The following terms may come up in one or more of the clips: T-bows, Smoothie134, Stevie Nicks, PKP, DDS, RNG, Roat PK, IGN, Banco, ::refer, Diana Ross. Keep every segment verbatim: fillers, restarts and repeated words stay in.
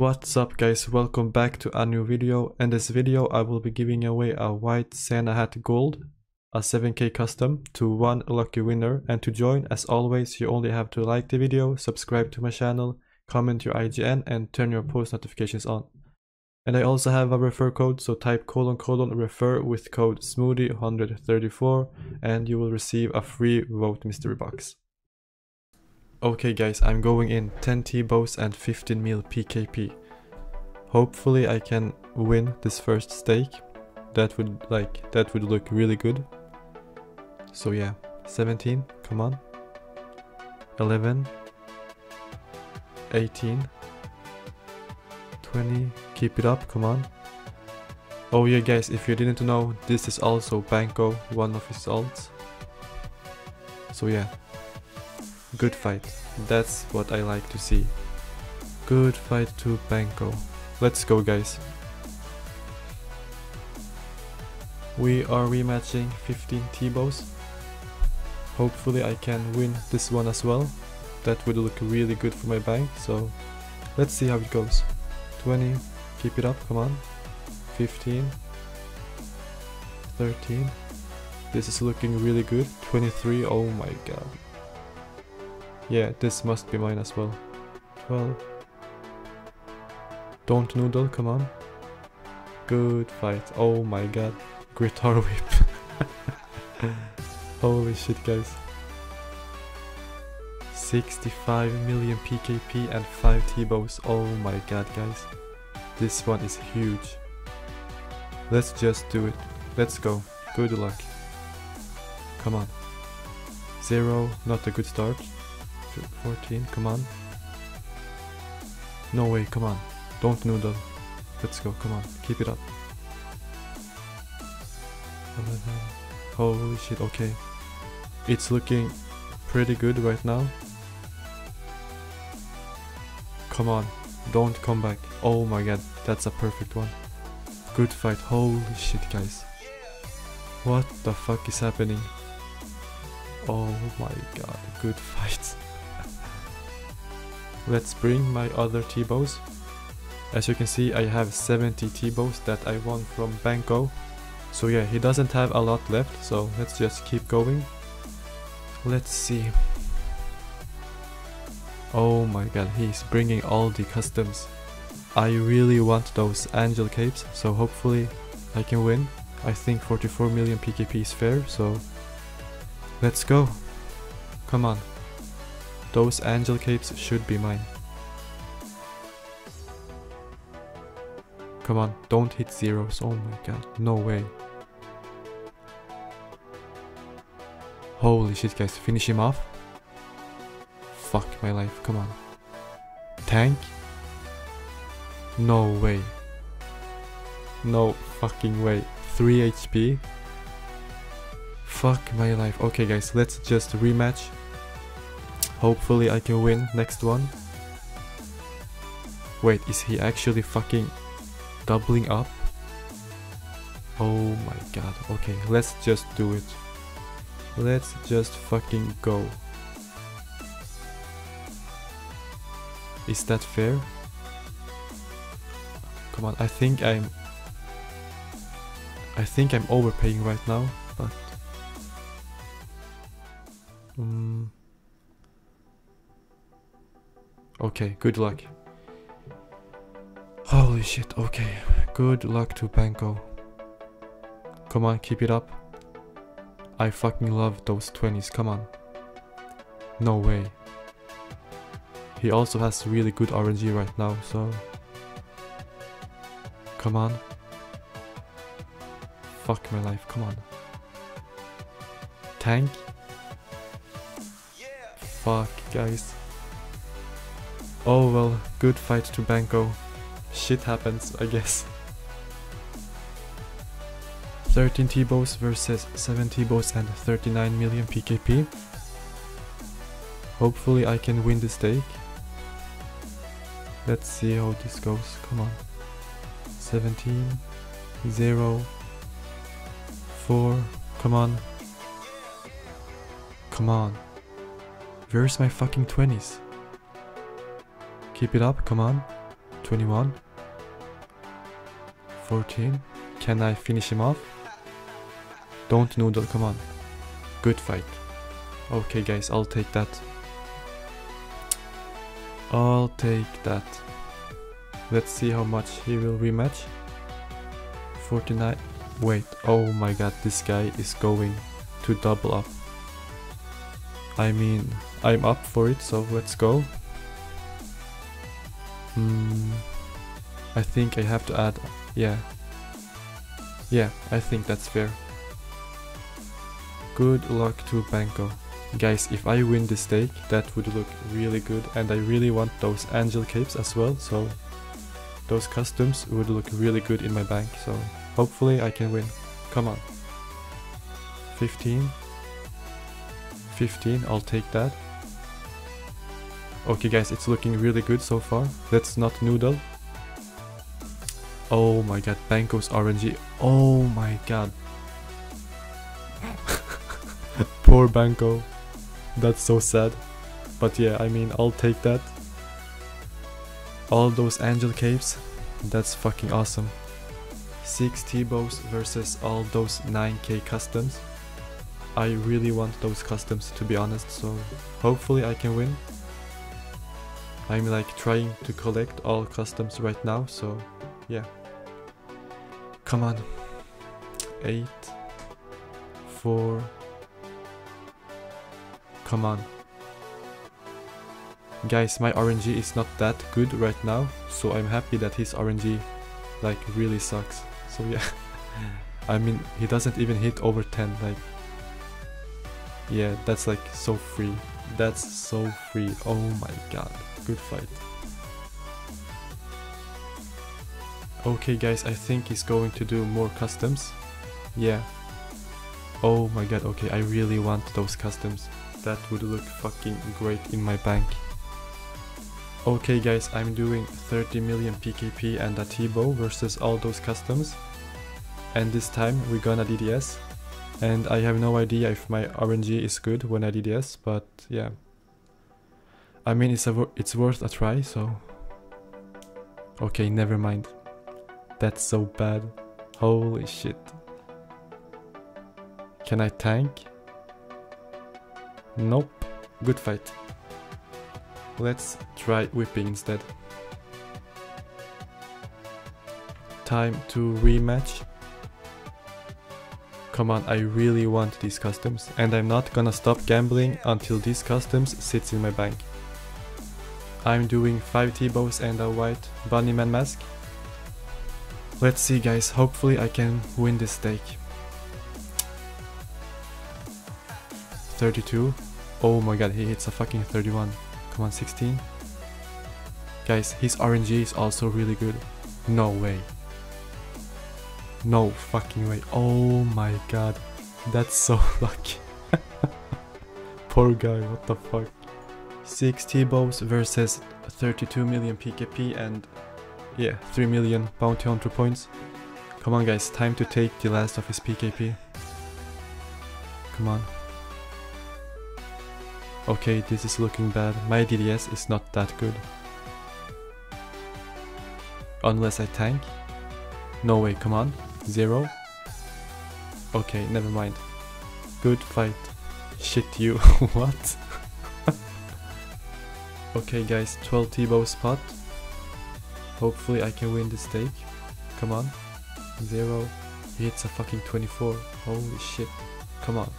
What's up guys, welcome back to a new video. In this video I will be giving away a white Santa hat gold, a seven K custom, to one lucky winner. And to join, as always, you only have to like the video, subscribe to my channel, comment your I G N and turn your post notifications on. And I also have a refer code, so type colon colon refer with code smoothie one three four and you will receive a free Roat mystery box. Okay guys, I'm going in ten T-bows and fifteen mil P K P. Hopefully I can win this first stake. That would like that would look really good. So yeah, seventeen, come on. eleven, eighteen, twenty, keep it up, come on. Oh yeah guys, if you didn't know, this is also Banco, one of his alts. So yeah. Good fight, that's what I like to see. Good fight to Banco. Let's go guys. We are rematching fifteen T-bows. Hopefully I can win this one as well. That would look really good for my bank, so let's see how it goes. twenty, keep it up, come on. fifteen, thirteen, this is looking really good. twenty-three, oh my god. Yeah, this must be mine as well. twelve. Don't noodle, come on. Good fight. Oh my god. Guitar whip. Holy shit, guys. sixty-five million P K P and five T-bows. Oh my god, guys. This one is huge. Let's just do it. Let's go. Good luck. Come on. zero, not a good start. fourteen, come on. No way, come on. Don't noodle. Let's go, come on. Keep it up. eleven. Holy shit, okay. It's looking pretty good right now. Come on. Don't come back. Oh my god, that's a perfect one. Good fight. Holy shit, guys. What the fuck is happening? Oh my god, good fight. Let's bring my other T-bows. As you can see, I have seventy T-bows that I won from Banco. So yeah, he doesn't have a lot left, so let's just keep going. Let's see. Oh my god, he's bringing all the customs. I really want those angel capes, so hopefully I can win. I think forty-four million P K P is fair, so let's go. Come on. Those angel capes should be mine. Come on, don't hit zeros. Oh my god, no way. Holy shit, guys, finish him off. Fuck my life, come on. Tank? No way. No fucking way. three H P? Fuck my life. Okay guys, let's just rematch. Hopefully I can win next one. Wait, is he actually fucking doubling up? Oh my god. Okay, let's just do it. Let's just fucking go. Is that fair? Come on, I think I'm... I think I'm overpaying right now, but... Um... Okay, good luck. Holy shit, okay. Good luck to Banco. Come on, keep it up. I fucking love those twenties, come on. No way. He also has really good R N G right now, so... Come on. Fuck my life, come on. Tank? Yeah. Fuck, guys. Oh well, good fight to Banco. Shit happens, I guess. thirteen T-bows versus seven T-bows and thirty-nine million P K P. Hopefully I can win the stake. Let's see how this goes, come on. seventeen, zero, four, come on. Come on. Where's my fucking twenties? Keep it up, come on. twenty-one, fourteen. Can I finish him off? Don't noodle, come on. Good fight. Okay guys, I'll take that. I'll take that. Let's see how much he will rematch. forty-nine. Wait, oh my god, this guy is going to double up. I mean, I'm up for it, so let's go. Hmm, I think I have to add, yeah. Yeah, I think that's fair. Good luck to Banco. Guys, if I win this stake, that would look really good, and I really want those angel capes as well, so those customs would look really good in my bank, so hopefully I can win. Come on. fifteen. fifteen, I'll take that. Okay guys, it's looking really good so far. Let's not noodle. Oh my god, Banco's R N G. Oh my god. Poor Banco. That's so sad. But yeah, I mean, I'll take that. All those angel caves, that's fucking awesome. six T-bows versus all those nine K customs. I really want those customs, to be honest, so hopefully I can win. I'm like trying to collect all customs right now, so yeah. Come on. eight. four. Come on. Guys, my R N G is not that good right now, so I'm happy that his R N G like really sucks. So yeah, I mean, he doesn't even hit over ten, like, yeah, that's like so free. That's so free. Oh my god, good fight. Okay guys, I think he's going to do more customs. Yeah. Oh my god, okay, I really want those customs. That would look fucking great in my bank. Okay guys, I'm doing thirty million P K P and a T-bow versus all those customs. And this time we're gonna D D S. And I have no idea if my R N G is good when I D D S, but yeah. I mean, it's, a, it's worth a try, so... Okay, never mind. That's so bad. Holy shit. Can I tank? Nope. Good fight. Let's try whipping instead. Time to rematch. Come on, I really want these customs, and I'm not gonna stop gambling until these customs sits in my bank. I'm doing five T-bows and a white bunnyman mask. Let's see guys, hopefully I can win this stake. thirty-two. Oh my god, he hits a fucking thirty-one. Come on, sixteen. Guys, his R N G is also really good. No way. No fucking way. Oh my god. That's so lucky. Poor guy, what the fuck. six T-bows versus thirty-two million P K P and yeah, three million bounty hunter points. Come on guys, time to take the last of his P K P. Come on. Okay, this is looking bad. My D D S is not that good. Unless I tank. No way, come on. Zero. Okay, never mind. Good fight. Shit you. What? Okay guys, twelve T-bow spot. Hopefully I can win this stake. Come on. Zero. He hits a fucking twenty-four. Holy shit. Come on.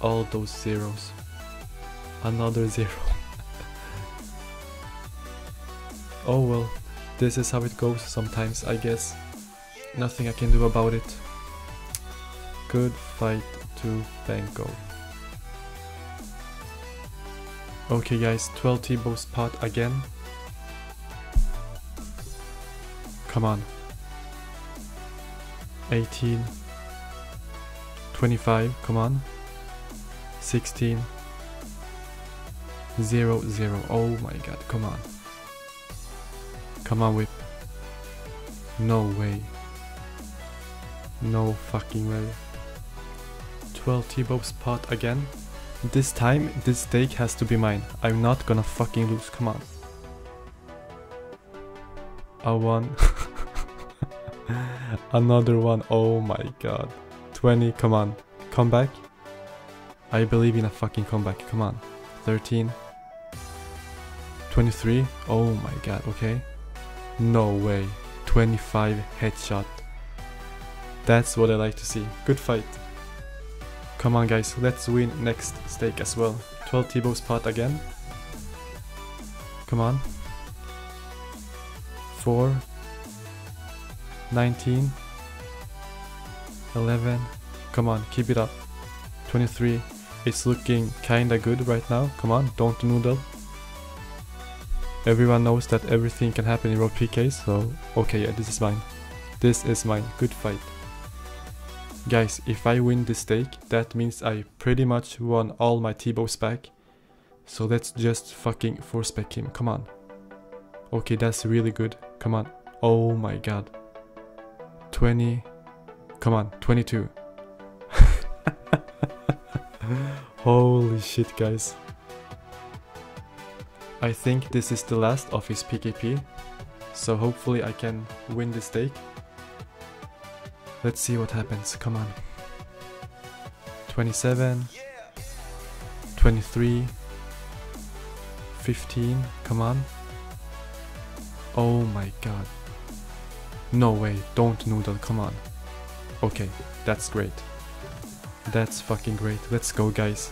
All those zeros. Another zero. Oh well, this is how it goes sometimes, I guess. Nothing I can do about it. Good fight to Banco. Okay guys, twelve T-bow spot again. Come on. eighteen. twenty-five, come on. sixteen. Zero, zero. Oh my god, come on. Come on, whip. No way. No fucking way. twelve T-bow spot again. This time, this stake has to be mine. I'm not gonna fucking lose, come on. a one. Another one. Oh my god. twenty. Come on. Come back. I believe in a fucking comeback. Come on. thirteen. twenty-three. Oh my god. Okay. No way. twenty-five headshot. That's what I like to see. Good fight. Come on guys, let's win next stake as well. twelve T-Bow spot again. Come on. four. nineteen. eleven. Come on, keep it up. twenty-three. It's looking kinda good right now. Come on, don't noodle. Everyone knows that everything can happen in Roat P K, so okay, yeah, this is mine. This is mine. Good fight. Guys, if I win this stake, that means I pretty much won all my T-Bows back. So let's just fucking four-spec him. Come on. Okay, that's really good. Come on. Oh my god. twenty. Come on. twenty-two. Holy shit, guys. I think this is the last of his P K P, so hopefully I can win this stake. Let's see what happens, come on. twenty-seven, twenty-three, fifteen, come on. Oh my god. No way, don't noodle, come on. Okay, that's great. That's fucking great, let's go guys.